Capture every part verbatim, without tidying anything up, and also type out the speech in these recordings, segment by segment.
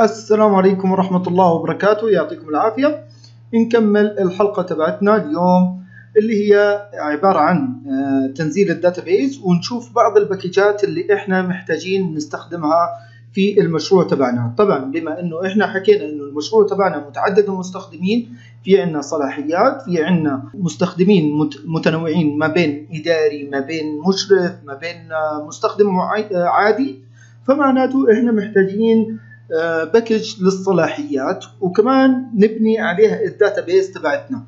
السلام عليكم ورحمة الله وبركاته، يعطيكم العافية. نكمل الحلقة تبعتنا اليوم اللي هي عبارة عن تنزيل الداتابيز، ونشوف بعض الباكجات اللي احنا محتاجين نستخدمها في المشروع تبعنا. طبعا بما انه احنا حكينا انه المشروع تبعنا متعدد المستخدمين، في عندنا صلاحيات، في عندنا مستخدمين متنوعين ما بين اداري ما بين مشرف ما بين مستخدم عادي، فمعناته احنا محتاجين باكج للصلاحيات وكمان نبني عليها الداتابيز تبعتنا.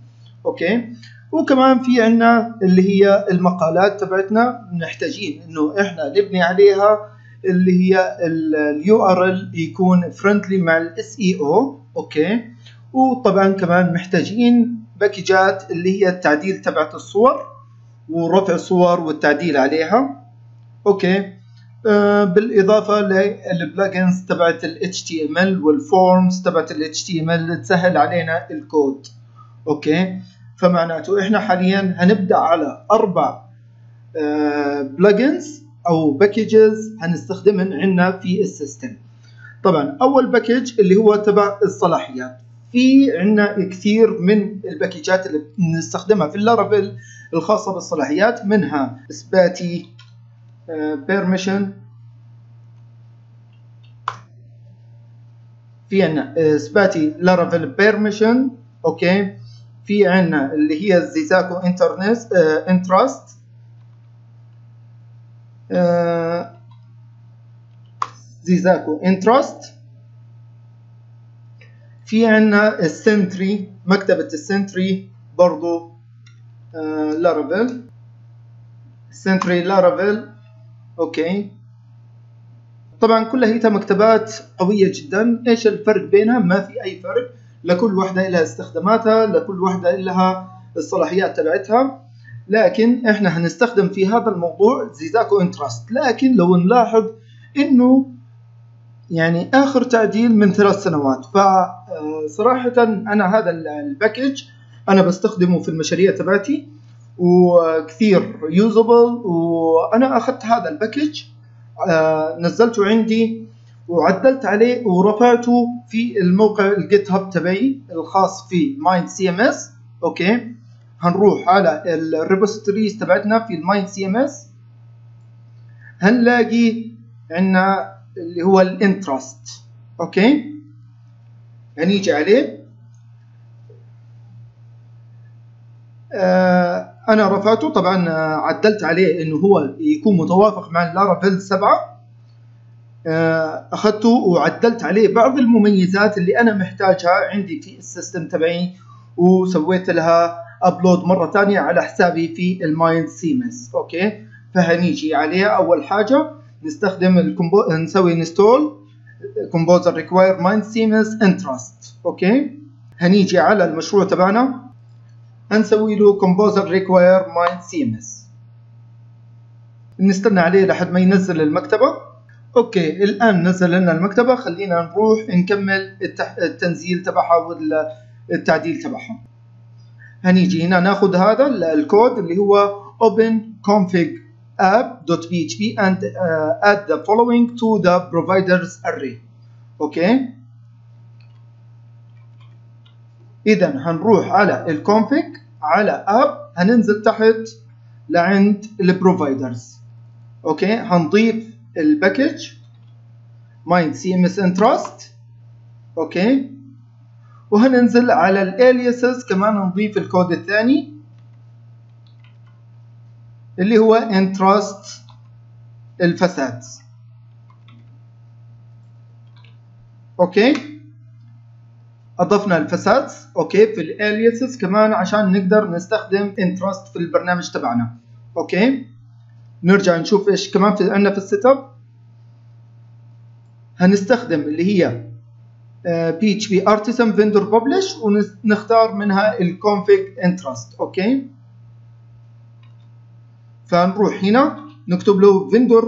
اوكي، وكمان في عندنا اللي هي المقالات تبعتنا، محتاجين انه احنا نبني عليها اللي هي اليو ار ال يكون فريندلي مع الاس اي او. اوكي، وطبعا كمان محتاجين باكجات اللي هي التعديل تبعت الصور ورفع صور والتعديل عليها. اوكي، آه بالاضافه للبلجنز تبعت الاتش تي ام ال والفورمز تبعت الاتش تي ام ال اللي تسهل علينا الكود. اوكي، فمعناته احنا حاليا هنبدا على اربع آه بلجنز او باكجز هنستخدمهن عندنا في السيستم. طبعا اول باكج اللي هو تبع الصلاحيات، في عندنا كثير من الباكجات اللي بنستخدمها في اللارافيل الخاصه بالصلاحيات، منها سباتي بيرميشن، في عندنا سباتي لارافيل بيرميشن. اوكي، في عندنا اللي هي زيزاكو انترنس انتراست، زيزاكو انترست، في عنا السنتري، مكتبة السنتري برضو لارافيل، سنتري لارافيل. اوكي، طبعا كلها مكتبات قوية جدا. ايش الفرق بينها؟ ما في اي فرق، لكل واحدة لها استخداماتها، لكل واحدة لها الصلاحيات تبعتها، لكن احنا هنستخدم في هذا الموضوع زيزاكو انترست. لكن لو نلاحظ انه يعني اخر تعديل من ثلاث سنوات، فصراحة انا هذا الباكج انا بستخدمه في المشاريع تبعتي وكثير يوزبل، وانا اخذت هذا الباكج نزلته عندي وعدلت عليه ورفعته في الموقع الجيت هاب تبعي الخاص في مايند سي ام اس. اوكي، هنروح على الريبوزيتوريز تبعتنا في المايند سي ام اس، هنلاقي عندنا اللي هو الانترست. اوكي، هنيجي عليه، آه انا رفعته طبعا، عدلت عليه انه هو يكون متوافق مع اللارافيل سبعة. آه اخذته وعدلت عليه بعض المميزات اللي انا محتاجها عندي في السيستم تبعي، وسويت لها ابلود مره ثانيه على حسابي في المايند سيمس. اوكي، فهنيجي عليها. اول حاجه نستخدم الكمبو... نسوي انستول كومبوزر ريكواير مايند سيمس انترست. اوكي، هنيجي على المشروع تبعنا، هنسوي له كومبوزر ريكواير مايند سيمس، نستنى عليه لحد ما ينزل المكتبه. اوكي، الان نزل لنا المكتبه، خلينا نروح نكمل التح... التنزيل تبعها والتعديل تبعها. هنيجي هنا ناخذ هذا الكود اللي هو open config app.php and uh, add the following to the providers array. اوكي، اذا هنروح على الكونفيج على app، هننزل تحت لعند البروفايدرز. اوكي، هنضيف الباكج mind cms entrust. اوكي، وهننزل على الالياسز كمان، نضيف الكود الثاني اللي هو انترست الفساد. اوكي، اضفنا الفساد. اوكي، في الالياسز كمان عشان نقدر نستخدم انترست في البرنامج تبعنا. اوكي، نرجع نشوف ايش كمان في عندنا في السيت اب. هنستخدم اللي هي بي اتش بي Artisan Vendor Publish، ونختار منها الconfig interest. اوكي، فنروح هنا نكتب له Vendor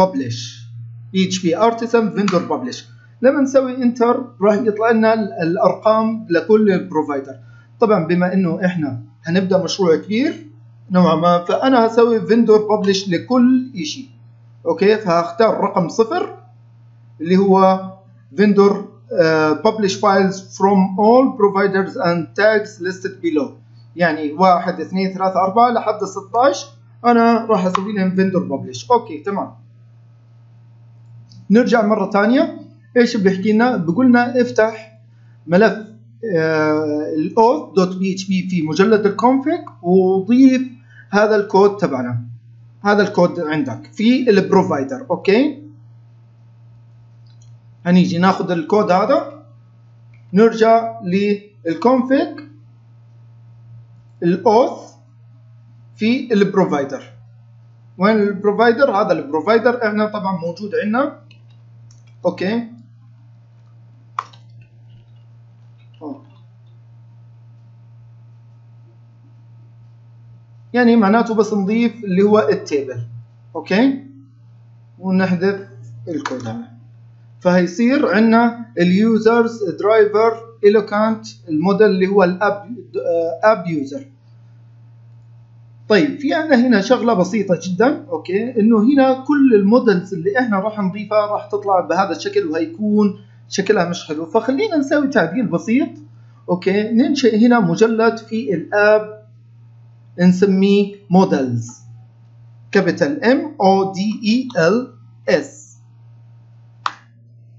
Publish بي اتش بي Artisan Vendor Publish. لما نسوي انتر راح يطلع لنا الارقام لكل provider. طبعا بما انه احنا هنبدا مشروع كبير نوعا ما، فانا هسوي Vendor Publish لكل شيء. اوكي، فهختار رقم صفر اللي هو vendor uh, publish files from all providers and tags listed below. يعني واحد اثنين ثلاثة أربعة لحد ستة عشر أنا راح أسوي لهم vendor publish. أوكي تمام. نرجع مرة ثانية. إيش بيحكي لنا؟ بيقول لنا افتح ملف auth.php في مجلد الكونفيك وضيف هذا الكود تبعنا. هذا الكود عندك في البروفايدر. أوكي هنيجي ناخذ الكود هذا، نرجع للconfig الأوث في البروفايدر. وين البروفايدر؟ هذا البروفايدر احنا طبعا موجود عندنا. اوكي أوه. يعني معناته بس نضيف اللي هو التيبل. اوكي ونحذف الكود هذا، فهيصير عندنا اليوزرز درايفر الوكانت الموديل اللي هو الاب اب يوزر. طيب في عندنا هنا شغله بسيطه جدا، اوكي، انه هنا كل المودلز اللي احنا راح نضيفها راح تطلع بهذا الشكل وهيكون شكلها مش حلو، فخلينا نسوي تعديل بسيط. اوكي ننشئ هنا مجلد في الاب نسميه مودلز كابيتال ام او دي اي ال اس،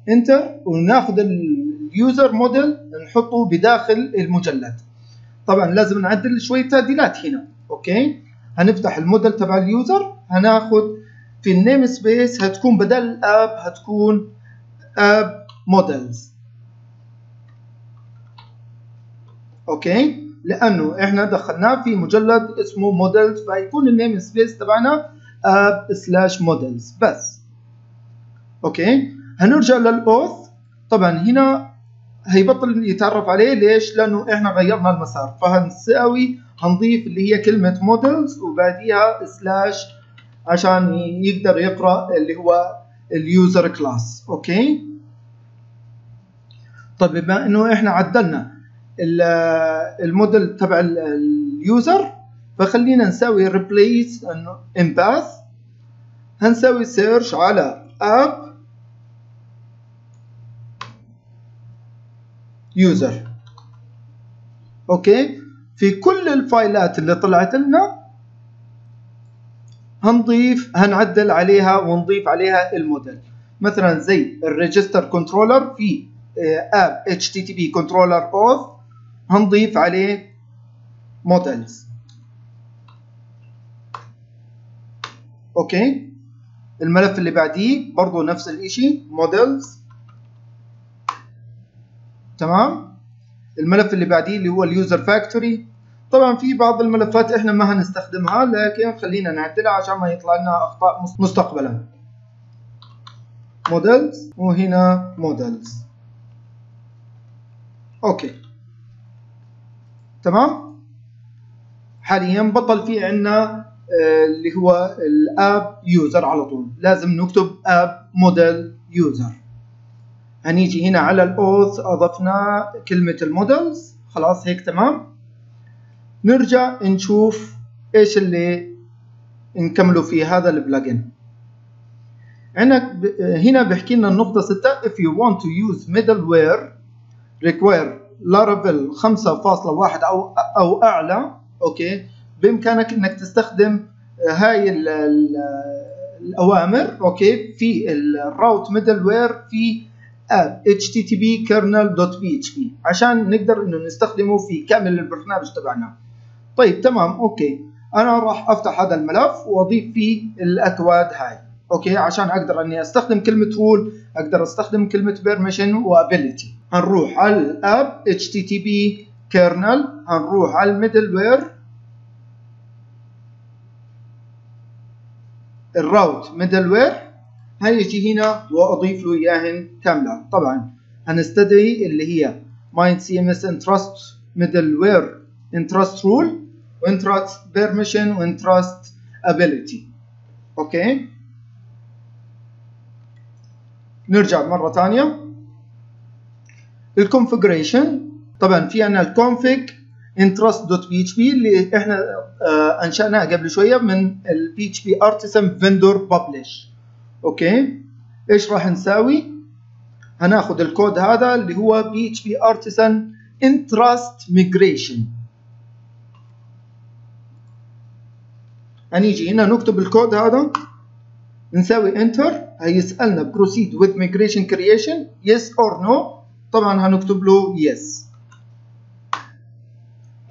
انتر، وناخذ اليوزر موديل نحطه بداخل المجلد. طبعا لازم نعدل شويه تعديلات هنا. اوكي هنفتح الموديل تبع اليوزر، هناخذ في النيم سبيس هتكون بدل الاب هتكون اب مودلز. اوكي لانه احنا دخلناه في مجلد اسمه مودلز، فهيكون النيم سبيس تبعنا اب سلاش مودلز بس. اوكي هنرجع للأوث. طبعا هنا هيبطل يتعرف عليه، ليش؟ لانه احنا غيرنا المسار، فهنساوي هنضيف اللي هي كلمه مودلز وبعديها سلاش عشان يقدر يقرا اللي هو اليوزر كلاس. اوكي طب بما انه احنا عدلنا الموديل تبع اليوزر، فخلينا نسوي ريبليس ان باث، هنسوي سيرش على اب يوزر. اوكي في كل الفايلات اللي طلعت لنا هنضيف هنعدل عليها ونضيف عليها الموديل، مثلا زي الريجستر كنترولر في اب اتش تي تي بي كنترولر اوث هنضيف عليه موديلز. اوكي الملف اللي بعديه برضه نفس الاشي موديلز. تمام الملف اللي بعديه اللي هو اليوزر فاكتوري، طبعا في بعض الملفات احنا ما هنستخدمها لكن خلينا نعدلها عشان ما يطلع لنا اخطاء مستقبلا. مودلز وهنا مودلز. اوكي تمام حاليا بطل في عندنا اللي هو الاب يوزر، على طول لازم نكتب اب موديل يوزر. هنيجي هنا على الأوث أضفنا كلمة المودلز، خلاص هيك تمام. نرجع نشوف إيش اللي نكمله في هذا البلاجين. عندنا هنا بيحكي لنا النقطة ستة if you want to use middleware require Laravel خمسة فاصلة واحد أو أو أعلى. أوكي بإمكانك إنك تستخدم هاي الأوامر. أوكي في الراوت ميدلوير في اب http kernel دوت php عشان نقدر انه نستخدمه في كامل البرنامج تبعنا. طيب تمام اوكي انا راح افتح هذا الملف واضيف فيه الاكواد هاي. اوكي عشان اقدر اني استخدم كلمه رول اقدر استخدم كلمه بيرميشن وابيليتي. هنروح على الاب http kernel، هنروح على الميدلوير الراوت ميدلوير، هيجي هنا واضيف له اياهن كامله. طبعا هنستدعي اللي هي Mind سي ام اس Entrust Middleware Entrust Rule وانترست Permission وانترست Ability. اوكي نرجع مره ثانيه الكونفيجريشن. طبعا في عندنا الconfig Entrust.php اللي احنا آه انشأناها قبل شويه من ال بي اتش بي Artisan Vendor Publish. اوكي ايش راح نساوي؟ هناخد الكود هذا اللي هو بي اتش بي Artisan Entrust Migration. هنيجي هنا نكتب الكود هذا، نسوي انتر، هيسألنا proceed with migration creation yes or no. طبعا هنكتب له yes.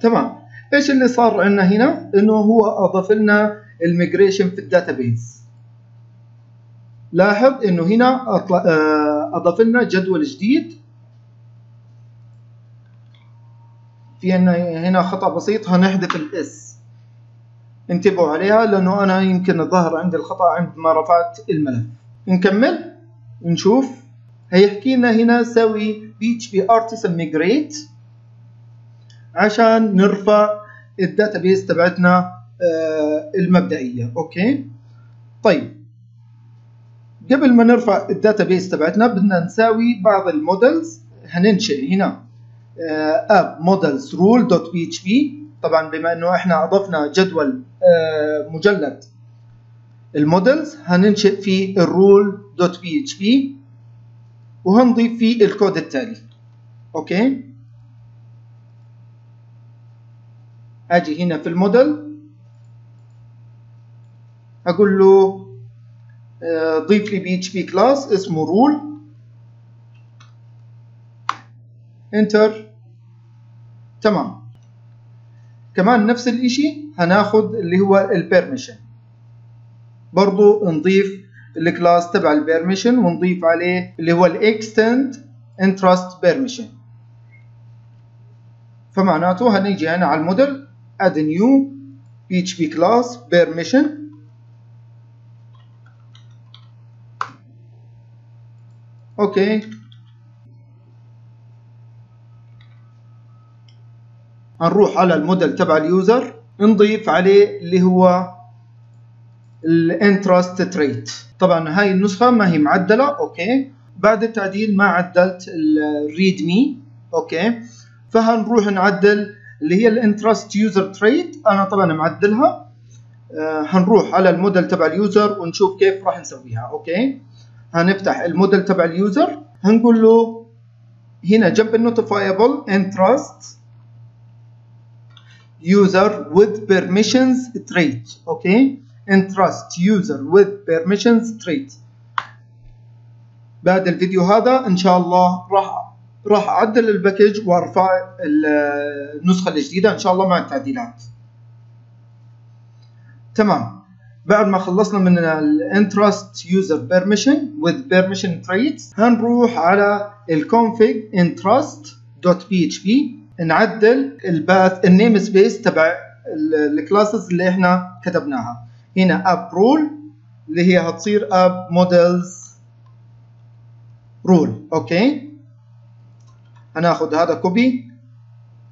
تمام. ايش اللي صار عندنا هنا؟ انه هو اضاف لنا الميجريشن في الداتابيز. لاحظ انه هنا اضاف لنا جدول جديد. في هنا خطأ بسيط، هنحذف الاس، انتبهوا عليها لانه انا يمكن الظاهر عندي الخطأ عندما رفعت الملف. نكمل نشوف، هيحكي لنا هنا سوي بي اتش بي Artisan Migrate عشان نرفع الداتابيز تبعتنا المبدئية. اوكي طيب، قبل ما نرفع الداتابيز تبعتنا بدنا نساوي بعض المودلز. هننشئ هنا اب مودلز رول دوت بي اتش بي. طبعا بما انه احنا اضفنا جدول مجلد المودلز هننشئ فيه الرول دوت بي اتش بي وهنضيف فيه الكود التالي. اوكي، اجي هنا في الموديل اقول له ضيف لي بي اتش بي كلاس اسمه رول، انتر. تمام. كمان نفس الاشي هناخد اللي هو البيرميشن، برضو نضيف الكلاس تبع البيرميشن ونضيف عليه اللي هو الاكستند انترست بيرميشن. فمعناته هنيجي هنا على الموديل add a new بي اتش بي class permission. اوكي، هنروح على الموديل تبع اليوزر نضيف عليه اللي هو الانترست تريت. طبعا هاي النسخة ما هي معدلة. اوكي، بعد التعديل ما عدلت الريد مي. اوكي، فهنروح نعدل اللي هي الانترست يوزر تريد، انا طبعا معدلها. آه هنروح على الموديل تبع اليوزر ونشوف كيف راح نسويها. اوكي، هنفتح الموديل تبع اليوزر، هنقول له هنا جنب النوتيفايبل انترست يوزر with permissions تريد. اوكي، انترست يوزر with permissions تريد. بعد الفيديو هذا ان شاء الله راح راح اعدل الباكج وارفع النسخه الجديده ان شاء الله مع التعديلات. تمام، بعد ما خلصنا من الانترست يوزر بيرميشن with permission traits هنروح على الconfig interest.php نعدل الباث النيم سبيس تبع الكلاسز اللي احنا كتبناها. هنا app rule اللي هي هتصير app models rule. اوكي، هناخد هذا كوبي،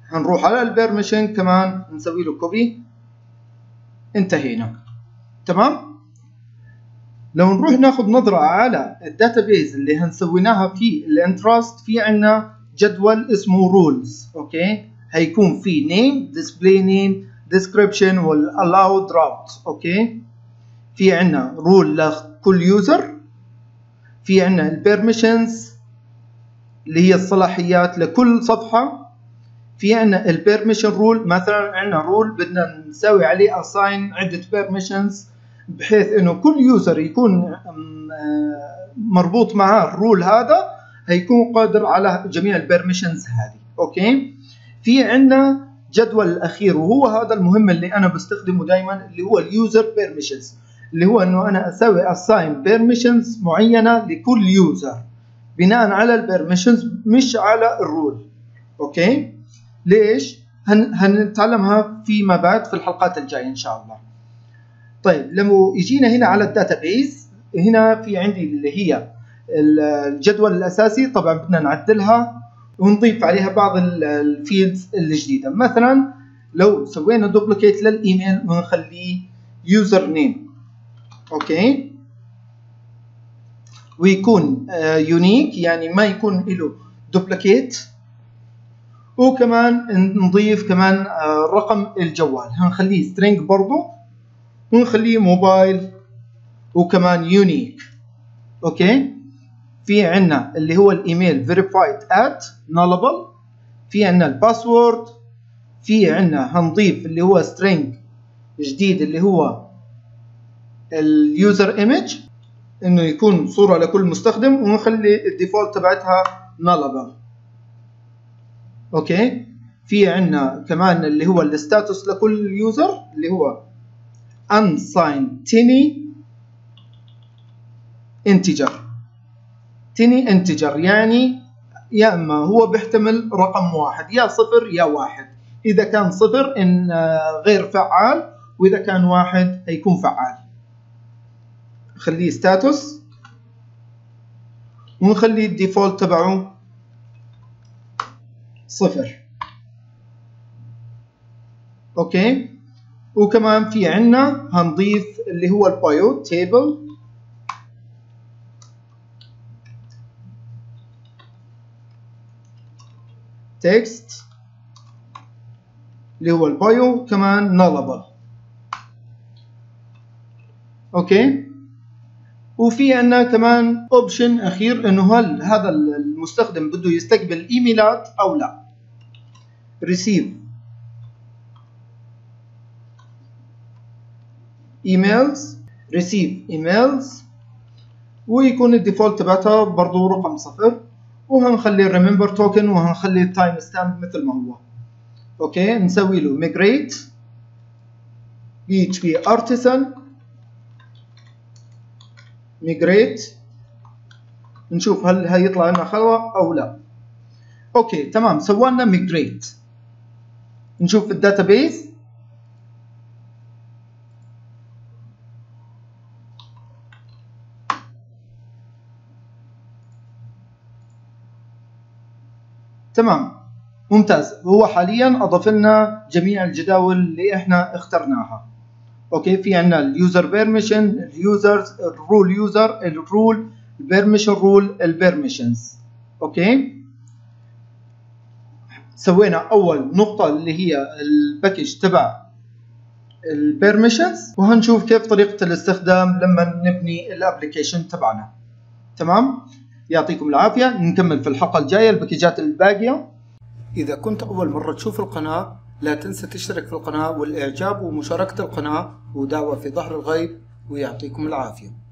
هنروح على البيرميشن كمان نسوي له كوبي. انتهينا. تمام، لو نروح ناخد نظرة على الداتابيز اللي هنسويناها في الانترست، في عنا جدول اسمه رولز. اوكي، هيكون في نيم، ديسبلاي نيم، ديسكريبشن، والالاود راوت. اوكي، في عنا رول لكل يوزر، في عنا البيرميشنز اللي هي الصلاحيات لكل صفحة، في عنا البيرميشن رول. مثلا عنا رول بدنا نسوي عليه assign عدة بيرميشنز بحيث انه كل يوزر يكون مربوط معاه الرول هذا هيكون قادر على جميع البيرميشنز هذه. اوكي، في عنا جدول الاخير وهو هذا المهم اللي انا بستخدمه دائما اللي هو اليوزر بيرميشنز، اللي هو انه انا اسوي assign بيرميشنز معينة لكل يوزر بناء على البيرميشنز مش على الرول. اوكي، ليش؟ هن هنتعلمها فيما بعد في الحلقات الجايه ان شاء الله. طيب، لما يجينا هنا على الداتابيز، هنا في عندي اللي هي الجدول الاساسي، طبعا بدنا نعدلها ونضيف عليها بعض الفيلدز الجديده. مثلا لو سوينا دوبليكيت للايميل ونخليه يوزر نيم، اوكي، ويكون يونيك يعني ما يكون له دوبليكيت، وكمان نضيف كمان رقم الجوال هنخليه سترينج برضه، ونخليه موبايل وكمان يونيك. اوكي، في عندنا اللي هو الايميل verified at nullable، في عندنا الباسورد، في عندنا هنضيف اللي هو string جديد اللي هو اليوزر ايمج انه يكون صورة لكل مستخدم، ونخلي الديفولت تبعتها nullable. اوكي، في عندنا كمان اللي هو الستاتوس لكل يوزر اللي هو unsigned tiny integer. tiny integer يعني يا اما هو بيحتمل رقم واحد، يا صفر يا واحد. اذا كان صفر ان غير فعال، واذا كان واحد هيكون فعال. نخليه status ونخلي الديفولت تبعه صفر. اوكي، وكمان في عندنا هنضيف اللي هو البايوت تيبل، تكست اللي هو البايو كمان nullable. اوكي، وفي عندنا كمان اوبشن اخير انه هل هذا المستخدم بده يستقبل ايميلات او لا. receive ايميلز، receive ايميلز، ويكون الديفولت تبعتها برضه رقم صفر، وهنخلي الريمبر توكن، وهنخلي التايم ستامب مثل ما هو. اوكي، نسوي له ميجريت بي إتش بي ارتسان ميجريت، نشوف هل هيطلع لنا خطوه او لا. اوكي تمام، سوينا ميجريت. نشوف في الداتابيس، تمام ممتاز، هو حاليا اضاف لنا جميع الجداول اللي احنا اخترناها. اوكي، في عندنا اليوزر بيرميشن، اليوزرز، الرول يوزر، الرول، البيرميشن رول، البيرميشنز. اوكي، سوينا اول نقطه اللي هي الباكج تبع البيرميشنز، وهنشوف كيف طريقه الاستخدام لما نبني الابلكيشن تبعنا. تمام، يعطيكم العافية، نكمل في الحلقة الجاية الباكيجات الباقية. إذا كنت أول مرة تشوف القناة لا تنسى تشترك في القناة والإعجاب ومشاركة القناة ودعوة في ظهر الغيب، ويعطيكم العافية.